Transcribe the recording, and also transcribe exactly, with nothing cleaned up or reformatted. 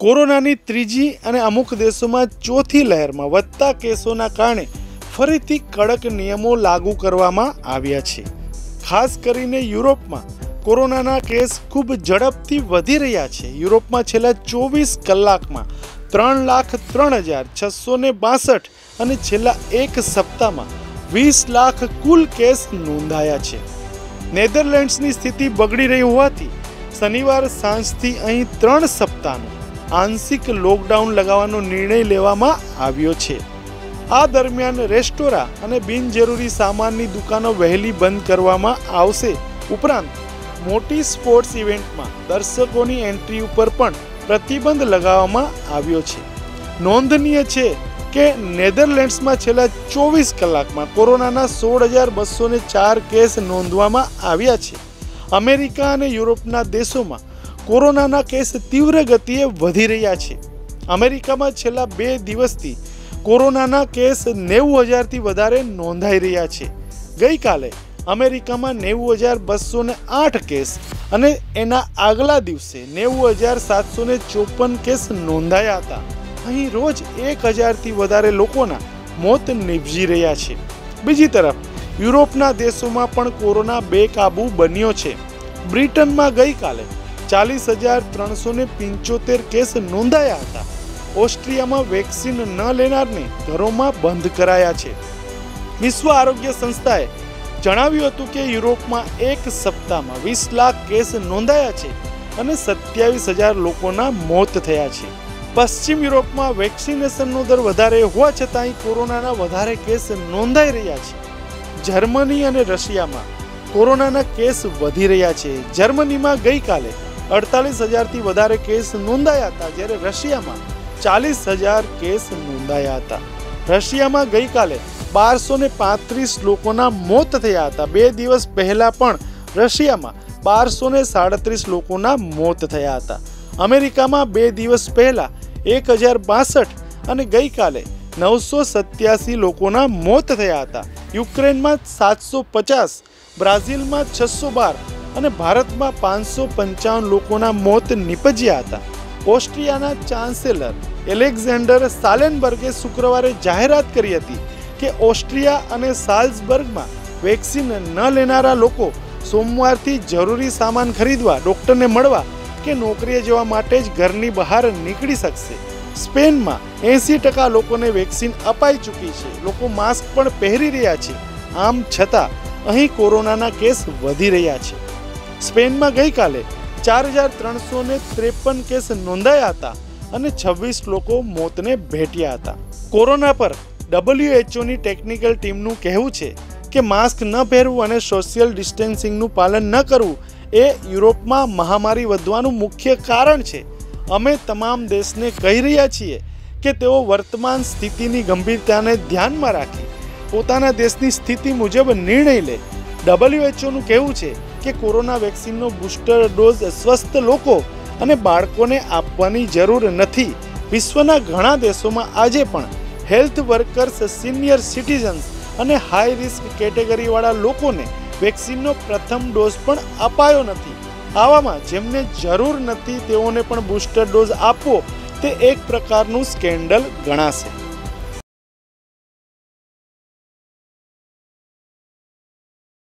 कोरोनानी त्रीजी अने अमुक देशों में चौथी लहर में वधता केसोना कारणे फरीथी कड़क नियमों लागू करवामां आव्या छे। खास करीने यूरोप में कोरोना केस खूब झड़पथी वधी रह्या छे। यूरोप में छेल्ला चौबीस कलाक में त्रण लाख त्रण हज़ार छसो ने बासठ अने छेल्ला एक सप्ताह में वीस लाख कुल केस नोंधाया छे। नेदरलैंड्स नी स्थिति बगड़ी रही होवाथी शनिवार सांजथी अहीं त्रण सप्ताहनो आंशिक लॉकडाउन लगावानो निर्णय लेवामां आव्यो छे। आ दरमियान रेस्टोरा अने बिनजरूरी सामाननी दुकानों वहेली बंद करवामां आवशे। उपरांत मोटी स्पोर्ट्स इवेंट में दर्शकोनी एंट्री पर पण प्रतिबंध लगावामां आव्यो छे। नोंधनीय छे के नेदरलैंड्स में छेल्ला चौबीस कलाक में कोरोना सोल हज़ार बसो ने चार केस नोंधवामां आव्या छे। अमेरिका अने यूरोपना देशों में कोरोना केस तीव्र गतिए वधी रह्या छे। अमेरिका में छेल्ला बे दिवसथी कोरोना केस नेवु हज़ार थी वधारे नोंधाई रह्या छे। गई काले अमेरिका में नेवु हज़ार बसो ने आठ केस अने एना आगला दिवसे नेवु हज़ार सात सौ ने चौपन केस नोंधाया था। अहीं रोज एक हज़ार थी वधारे लोकोना मौत निपजी रह्या छे। बीजी तरफ यूरोपना देशों में पण कोरोना बेकाबू बन्यो छे। ब्रिटन में गई काले चालीस हज़ार त्रण सौ ने पंचोतेर केस नोंधाया था। ऑस्ट्रिया में वेक्सीन न लेनार ने घरों में बंद कराया छे। विश्व आरोग्य संस्थाए जणाव्युं हतुं के यूरोप में एक सप्ताह में वीस लाख केस नोंधाया छे अने सत्यावीस हज़ार लोकोना मौत थया छे। पश्चिम यूरोप में वेक्सिनेशननो दर वधारे होवा छतांय कोरोनाना वधारे केस नोंधाई रह्या छे। जर्मनी अने रशिया में कोरोनाना केस वधी रह्या छे। जर्मनी में गई काले अड़तालीस हज़ार थी वधारे केस नोंधाया था, ज्यारे रशिया में चालीस हज़ार केस नोंधाया था। रशिया में गई काले बार सौ ने पैंतीस लोगों मौत थया था। बे दिवस पहला पण रशिया में बार सौ ने साड़ीस लोगों मौत थया था। अमेरिका में बे दिवस पहला एक हज़ार बासठ अने गई काले नौ सौ सत्यासी लोगों मौत थया था। यूक्रेन में सात सौ पचास, ब्राजील में छः सौ बार अने भारत में पांच सौ पंचावन लोगों मौत निपज्या था। ऑस्ट्रियाना चांसेलर एलेक्जेंडर शालेनबर्गे शुक्रवार जाहरात करी हती के ऑस्ट्रिया अने साल्सबर्ग में वेक्सीन न लेनारा लोको सोमवारथी जरूरी सामान खरीदवा, डॉक्टर ने मळवा के नौकरीए जवा माटे ज घरनी बहार नीकळी शकशे। स्पेन में एसी टका लोकोने वेक्सीन अपाई चूकी छे। लोको मास्क पण पहेरी रह्या छे। आम छतां अहीं कोरोनाना केस वधी रह्या छे। स्पेन में गई काले चार हज़ार त्रण सौ ने त्रेपन केस नोंधाया हता अने छवीस लोको मौतने भेट्या हता। कोरोना पर डब्ल्यूएचओ नी टेक्निकल टीमनुं कहेवुं छे के मास्क न पहेरवुं अने सोशियल डिस्टन्सिंगनुं पालन न करवुं ए यूरोपमां महामारी वधवानुं मुख्य कारण छे। अमे तमाम देशने कही रह्या छीए के तेओ वर्तमान स्थितिनी गंभीरताने ध्यानमां राखी पोताना देशनी स्थिति मुजब निर्णय ले। डब्ल्यूएचओनुं कहेवुं छे के कोरोना वेक्सीननो बूस्टर डोज स्वस्थ लोको अने बाळकोने आपवानी जरूर नथी। विश्वना घणा देशोमां आजे पण हेल्थ वर्कर्स, सीनियर सिटीजन्स अने हाई रिस्क केटेगरीवाळा लोकोने वेक्सीननो प्रथम डोज पण अपायो नथी। आवामां जेमने जरूर नथी तेओने पण बूस्टर डोज आपवो ते एक प्रकारनुं स्केन्डल गणाशे।